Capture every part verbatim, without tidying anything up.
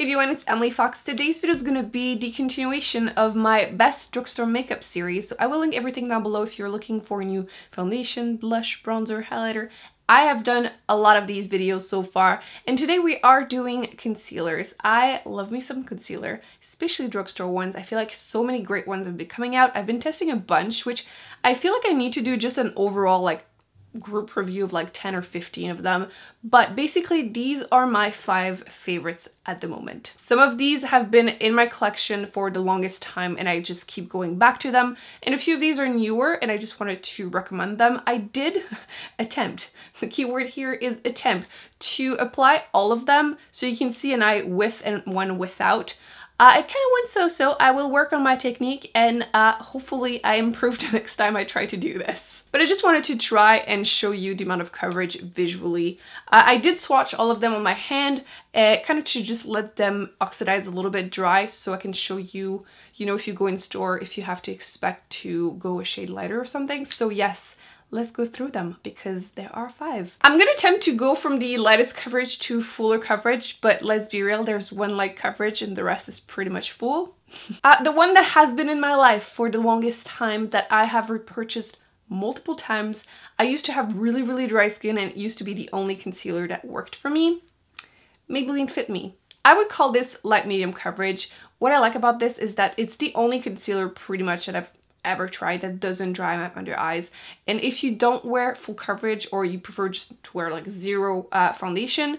Everyone, it's Emily Fox. Today's video is going to be the continuation of my best drugstore makeup series. So I will link everything down below if you're looking for a new foundation, blush, bronzer, highlighter. I have done a lot of these videos so far, and today we are doing concealers. I love me some concealer, especially drugstore ones. I feel like so many great ones have been coming out. I've been testing a bunch, which I feel like I need to do just an overall like group review of like ten or fifteen of them, but basically these are my five favorites at the moment. Some of these have been in my collection for the longest time and I just keep going back to them, and a few of these are newer and I just wanted to recommend them. I did attempt, the key word here is attempt, to apply all of them so you can see an eye with and one without. Uh, it kind of went so-so. I will work on my technique and uh, hopefully I improve the next time I try to do this. But I just wanted to try and show you the amount of coverage visually. Uh, I did swatch all of them on my hand, uh, kind of to just let them oxidize a little bit dry so I can show you, you know, if you go in store, if you have to expect to go a shade lighter or something. So yes, let's go through them because there are five. I'm going to attempt to go from the lightest coverage to fuller coverage, but let's be real, there's one light coverage and the rest is pretty much full. uh, the one that has been in my life for the longest time that I have repurchased multiple times. I used to have really, really dry skin and it used to be the only concealer that worked for me. Maybelline Fit Me. I would call this light medium coverage. What I like about this is that it's the only concealer pretty much that I've ever tried that doesn't dry my under eyes, and if you don't wear full coverage or you prefer just to wear like zero uh, foundation,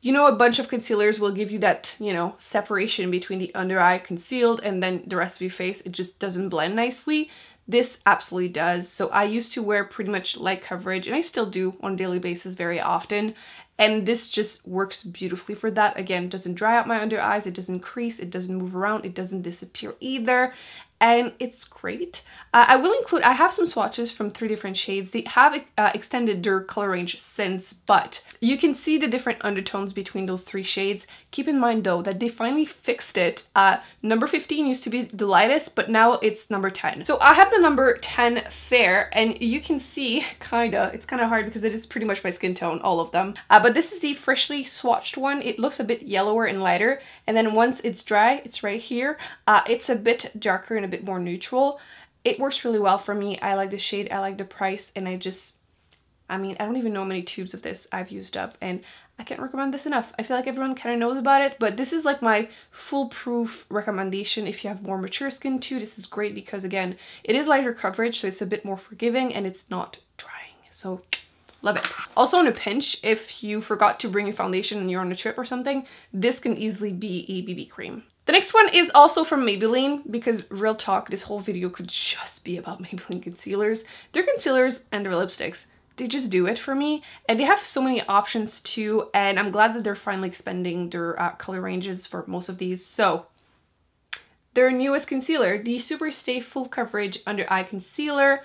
you know, a bunch of concealers will give you that, you know, separation between the under eye concealed and then the rest of your face. It just doesn't blend nicely. This absolutely does. So I used to wear pretty much light coverage and I still do on a daily basis very often, and this just works beautifully for that. Again, it doesn't dry out my under eyes, it doesn't crease, it doesn't move around, it doesn't disappear either, and it's great. Uh, I will include, I have some swatches from three different shades. They have uh, extended their color range since, but you can see the different undertones between those three shades. Keep in mind though that they finally fixed it. Uh, number fifteen used to be the lightest, but now it's number ten. So I have the number ten Fair, and you can see kinda, it's kinda hard because it is pretty much my skin tone, all of them. Uh, but this is the freshly swatched one. It looks a bit yellower and lighter, and then once it's dry, it's right here, uh, it's a bit darker and a bit more neutral. It works really well for me. I like the shade, I like the price, and I just, I mean, I don't even know how many tubes of this I've used up, and I can't recommend this enough. I feel like everyone kind of knows about it, but this is like my foolproof recommendation. If you have more mature skin too, this is great because again, it is lighter coverage, so it's a bit more forgiving and it's not drying. So love it. Also in a pinch, if you forgot to bring your foundation and you're on a trip or something, this can easily be a B B cream. The next one is also from Maybelline, because real talk, this whole video could just be about Maybelline concealers. Their concealers and their lipsticks, they just do it for me, and they have so many options too, and I'm glad that they're finally expanding their uh, color ranges for most of these. So their newest concealer, the SuperStay Full Coverage Under Eye Concealer.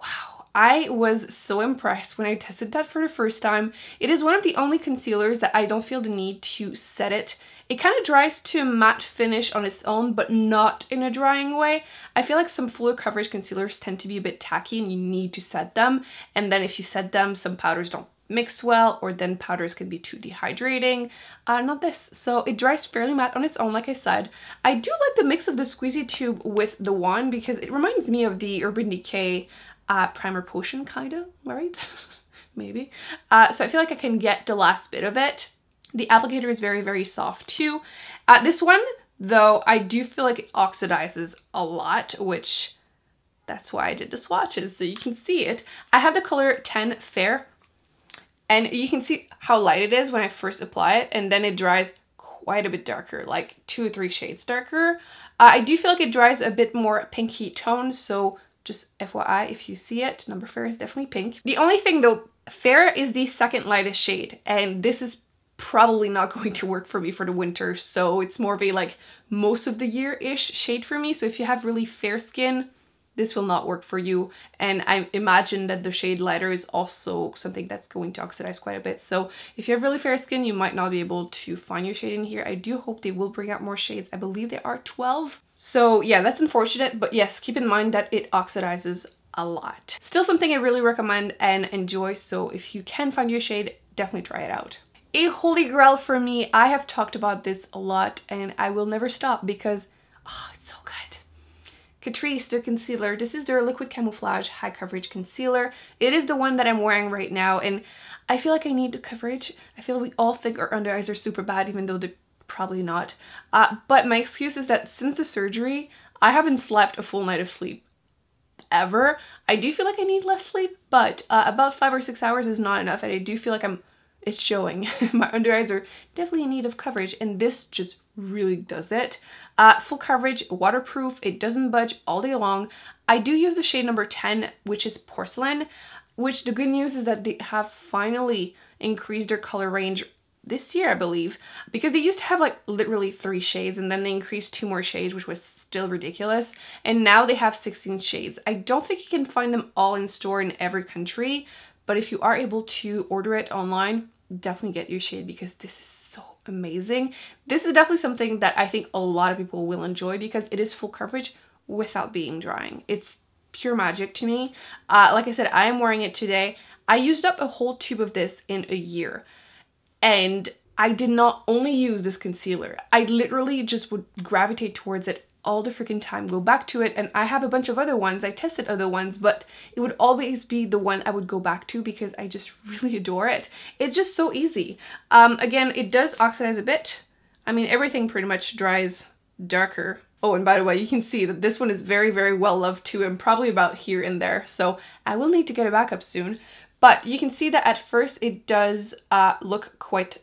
Wow. I was so impressed when I tested that for the first time. It is one of the only concealers that I don't feel the need to set it. It kind of dries to a matte finish on its own, but not in a drying way. I feel like some fuller coverage concealers tend to be a bit tacky and you need to set them. And then if you set them, some powders don't mix well, or then powders can be too dehydrating. Uh, not this. So it dries fairly matte on its own, like I said. I do like the mix of the squeezy tube with the wand because it reminds me of the Urban Decay Uh, Primer Potion, kind of, right? Maybe. Uh, so I feel like I can get the last bit of it. The applicator is very, very soft too. Uh, this one, though, I do feel like it oxidizes a lot, which that's why I did the swatches, so you can see it. I have the color ten Fair, and you can see how light it is when I first apply it, and then it dries quite a bit darker, like two or three shades darker. Uh, I do feel like it dries a bit more pinky tone, so just F Y I, if you see it, number Fair is definitely pink. The only thing though, Fair is the second lightest shade, and this is probably not going to work for me for the winter, so it's more of a like most of the year-ish shade for me. So if you have really fair skin, this will not work for you, and I imagine that the shade lighter is also something that's going to oxidize quite a bit. So if you have really fair skin, you might not be able to find your shade in here. I do hope they will bring out more shades. I believe there are twelve. So yeah, that's unfortunate, but yes, keep in mind that it oxidizes a lot. Still something I really recommend and enjoy, so if you can find your shade, definitely try it out. a holy grail for me. I have talked about this a lot and I will never stop because, oh, it's so good. Catrice, their concealer. This is their Liquid Camouflage High Coverage Concealer. It is the one that I'm wearing right now and I feel like I need the coverage. I feel like we all think our under eyes are super bad, even though they're probably not. Uh, but my excuse is that since the surgery, I haven't slept a full night of sleep ever. I do feel like I need less sleep, but uh, about five or six hours is not enough and I do feel like I'm it's showing. My under eyes are definitely in need of coverage and this just really does it. Uh, full coverage, waterproof, it doesn't budge all day long. I do use the shade number ten, which is Porcelain, which the good news is that they have finally increased their color range this year, I believe, because they used to have like literally three shades and then they increased two more shades, which was still ridiculous. And now they have sixteen shades. I don't think you can find them all in store in every country, but if you are able to order it online, definitely get your shade because this is so amazing. This is definitely something that I think a lot of people will enjoy because it is full coverage without being drying. It's pure magic to me. Uh, like I said, I am wearing it today. I used up a whole tube of this in a year and I did not only use this concealer. I literally just would gravitate towards it all the freaking time, go back to it, and I have a bunch of other ones. I tested other ones, but it would always be the one I would go back to because I just really adore it. It's just so easy. Um, again, it does oxidize a bit. I mean, everything pretty much dries darker. Oh, and by the way, you can see that this one is very, very well loved too, and probably about here and there, so I will need to get a backup soon. But you can see that at first it does uh, look quite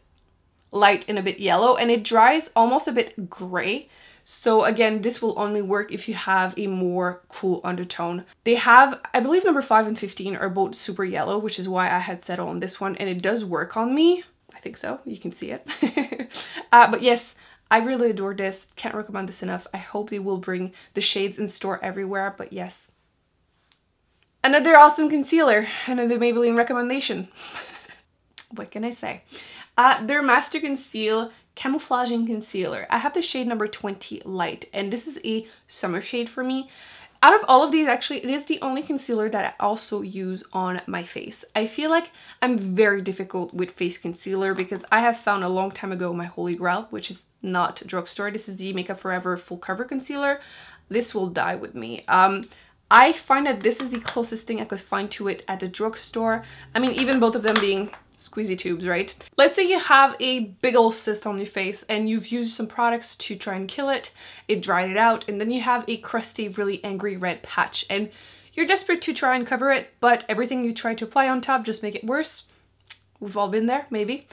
light and a bit yellow, and it dries almost a bit gray. So again, this will only work if you have a more cool undertone. They have, I believe number five and fifteen are both super yellow, which is why I had settled on this one and it does work on me. I think so, you can see it. uh, but yes, I really adore this. Can't recommend this enough. I hope they will bring the shades in store everywhere, but yes. Another awesome concealer, another Maybelline recommendation. What can I say? Uh, their Master Conceal Camouflaging Concealer. I have the shade number twenty Light, and this is a summer shade for me. Out of all of these, actually, it is the only concealer that I also use on my face. I feel like I'm very difficult with face concealer because I have found a long time ago my holy grail, which is not drugstore. This is the Makeup Forever Full Cover Concealer. This will die with me. Um, I find that this is the closest thing I could find to it at the drugstore. I mean, even both of them being squeezy tubes, right? Let's say you have a big ol' cyst on your face and you've used some products to try and kill it, it dried it out, and then you have a crusty, really angry red patch and you're desperate to try and cover it, but everything you try to apply on top just make it worse. We've all been there, maybe.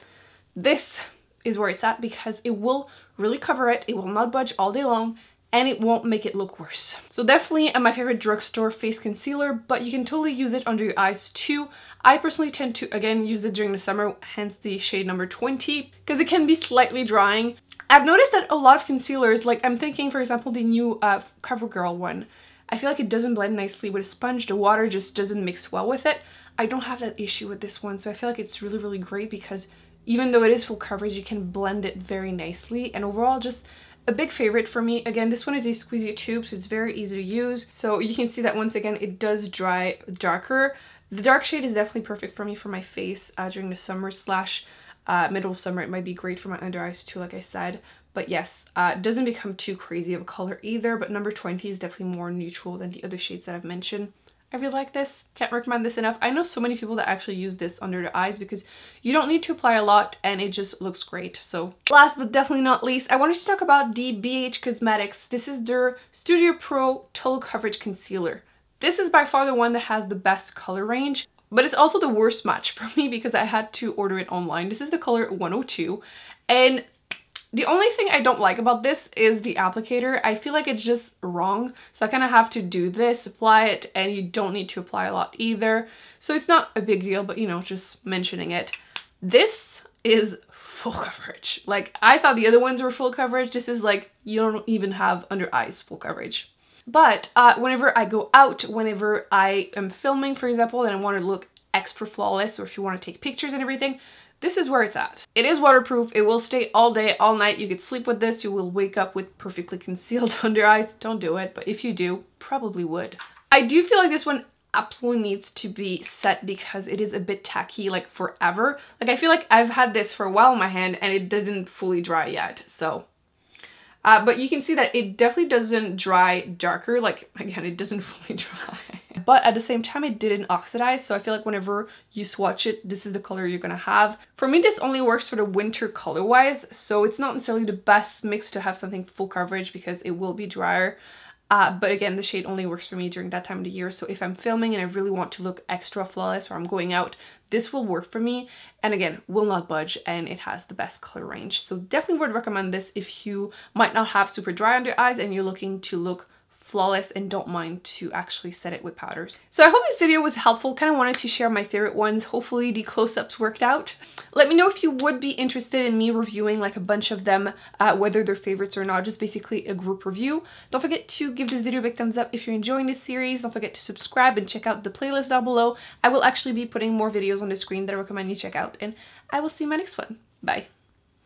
This is where it's at because it will really cover it, it will not budge all day long, and it won't make it look worse. So definitely my favorite drugstore face concealer, but you can totally use it under your eyes too. I personally tend to, again, use it during the summer, hence the shade number twenty, because it can be slightly drying. I've noticed that a lot of concealers, like I'm thinking, for example, the new uh, CoverGirl one, I feel like it doesn't blend nicely with a sponge, the water just doesn't mix well with it. I don't have that issue with this one, so I feel like it's really, really great because even though it is full coverage, you can blend it very nicely, and overall just a big favorite for me. Again, this one is a squeezy tube, so it's very easy to use. So you can see that once again, it does dry darker. The dark shade is definitely perfect for me for my face uh, during the summer slash uh, middle of summer. It might be great for my under eyes too, like I said. But yes, uh, it doesn't become too crazy of a color either, but number twenty is definitely more neutral than the other shades that I've mentioned. I really like this. Can't recommend this enough. I know so many people that actually use this under their eyes because you don't need to apply a lot and it just looks great. So last but definitely not least, I wanted to talk about the B H Cosmetics. This is their Studio Pro Total Coverage Concealer. This is by far the one that has the best color range, but it's also the worst match for me because I had to order it online. This is the color one oh two. And the only thing I don't like about this is the applicator. I feel like it's just wrong. So I kind of have to do this, apply it, and you don't need to apply a lot either. So it's not a big deal, but you know, just mentioning it. This is full coverage. Like, I thought the other ones were full coverage. This is like, you don't even have under eyes full coverage. But uh, whenever I go out, whenever I am filming, for example, and I want to look extra flawless, or if you want to take pictures and everything, this is where it's at. It is waterproof, it will stay all day, all night. You could sleep with this, you will wake up with perfectly concealed under eyes. Don't do it, but if you do, probably would. I do feel like this one absolutely needs to be set because it is a bit tacky, like forever. Like I feel like I've had this for a while in my hand and it didn't fully dry yet, so. Uh, but you can see that it definitely doesn't dry darker, like again, it doesn't fully dry. But at the same time, it didn't oxidize, so I feel like whenever you swatch it, this is the color you're gonna have. For me, this only works for the winter color-wise, so it's not necessarily the best mix to have something full coverage because it will be drier. Uh, but again, the shade only works for me during that time of the year, so if I'm filming and I really want to look extra flawless or I'm going out, this will work for me, and again, will not budge, and it has the best color range. So definitely would recommend this if you might not have super dry under eyes and you're looking to look flawless and don't mind to actually set it with powders. So I hope this video was helpful. Kind of wanted to share my favorite ones. Hopefully the close-ups worked out. Let me know if you would be interested in me reviewing like a bunch of them, uh, whether they're favorites or not, just basically a group review. Don't forget to give this video a big thumbs up if you're enjoying this series. Don't forget to subscribe and check out the playlist down below. I will actually be putting more videos on the screen that I recommend you check out, and I will see you in my next one. Bye!